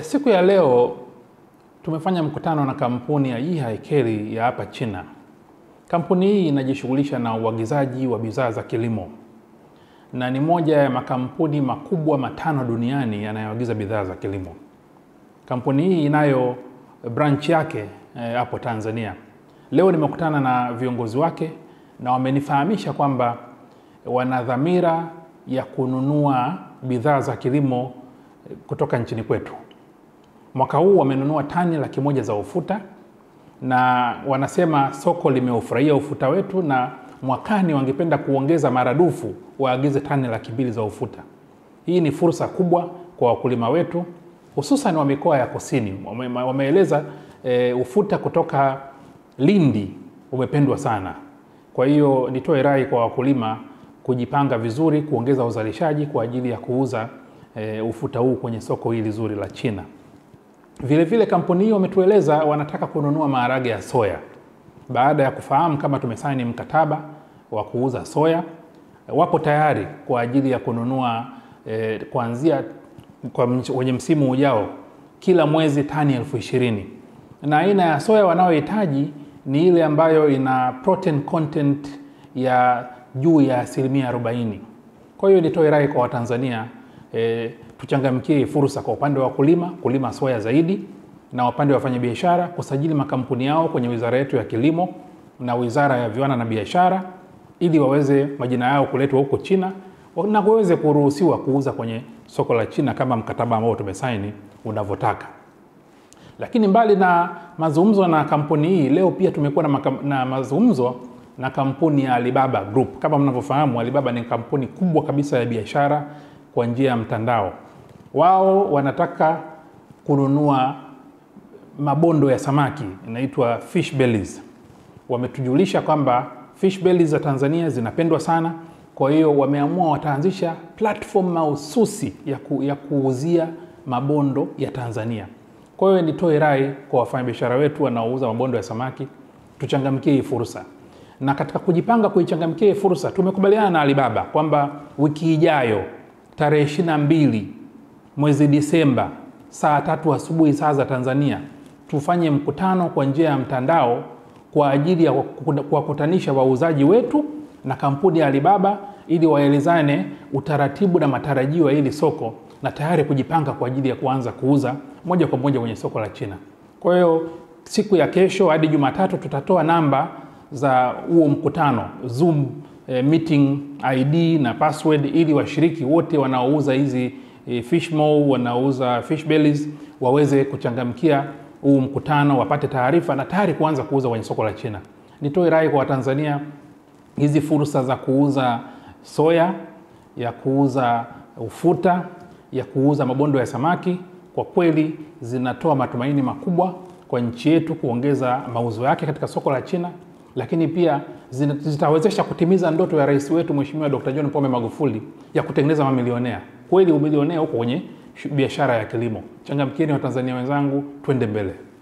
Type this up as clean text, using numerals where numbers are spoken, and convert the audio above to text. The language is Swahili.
Siku ya leo tumefanya mkutano na kampuni ya Yihai Kerry ya hapa China. Kampuni hii inajishughulisha na uagizaji wa bidhaa za kilimo na ni moja ya makampuni makubwa matano duniani yanayoagiza bidhaa za kilimo. Kampuni hii inayo branch yake hapo Tanzania. Leo nimekutana na viongozi wake na wamenifahamisha kwamba wana dhamira ya kununua bidhaa za kilimo kutoka nchini kwetu. Mwaka huu wamenunua tani 100,000 za ufuta na wanasema soko limeufurahia ufuta wetu, na mwakani wangependa kuongeza maradufu waagize tani 200,000 za ufuta. Hii ni fursa kubwa kwa wakulima wetu, hususan wa mikoa ya kusini. Wameeleza ufuta kutoka Lindi umependwa sana. Kwa hiyo nitoe rai kwa wakulima kujipanga vizuri, kuongeza uzalishaji kwa ajili ya kuuza ufuta huu kwenye soko hili zuri la China. Vile vile kampuni hiyo wametueleza wanataka kununua maharage ya soya. Baada ya kufahamu kama tumesaini mkataba wa kuuza soya, wapo tayari kwa ajili ya kununua kuanzia kwenye msimu ujao kila mwezi tani 20,000. Na aina ya soya wanayohitaji ni ile ambayo ina protein content ya juu ya 40%. Kwa hiyo nitoe rai kwa Watanzania tuchangamkie fursa kwa upande wa wakulima kulima soya zaidi, na upande wa wafanyabiashara kusajili makampuni yao kwenye wizara yetu ya kilimo na wizara ya viwanda na biashara, ili waweze majina yao kuletwa huko China na waweze kuruhusiwa kuuza kwenye soko la China kama mkataba ambao tumesaini unavyotaka. Lakini mbali na mazungumzo na kampuni hii, leo pia tumekuwa na mazungumzo na kampuni ya Alibaba Group. Kama mnavyofahamu, Alibaba ni kampuni kubwa kabisa ya biashara kwa njia ya mtandao. Wao wanataka kununua mabondo ya samaki, inaitwa fish bellies. Wametujulisha kwamba fish bellies za Tanzania zinapendwa sana. Kwa hiyo wameamua wataanzisha platform mahususi ya kuuzia mabondo ya Tanzania. Kwa hiyo nitoe rai kwa wafanyabiashara wetu wanaouza mabondo ya samaki, tuchangamkie hii fursa. Na katika kujipanga kuichangamkia hii fursa, tumekubaliana na Alibaba kwamba wiki ijayo tarehe 22 mwezi Disemba saa 3 asubuhi saa za Tanzania tufanye mkutano kwa njia ya mtandao kwa ajili ya kuwakutanisha wauzaji wetu na kampuni ya Alibaba ili waelezane utaratibu na matarajio ya hili soko na tayari kujipanga kwa ajili ya kuanza kuuza moja kwa moja kwenye soko la China. Kwa hiyo siku ya kesho hadi Jumatatu tutatoa namba za huo mkutano, Zoom meeting ID na password, ili washiriki wote wanaouza hizi fish maw, wanaouza fish bellies waweze kuchangamkia huu mkutano, wapate taarifa na tayari kuanza kuuza kwenye soko la China. Nitoe rai kwa Watanzania, hizi fursa za kuuza soya, ya kuuza ufuta, ya kuuza mabondo ya samaki kwa kweli zinatoa matumaini makubwa kwa nchi yetu kuongeza mauzo yake katika soko la China, lakini pia zitawezesha kutimiza ndoto ya rais wetu Mheshimiwa Dr. John Pome Magufuli ya kutengeneza mamilionea. Kweli umilionea uko kwenye biashara ya kilimo. Changamkieni Watanzania wenzangu, twende mbele.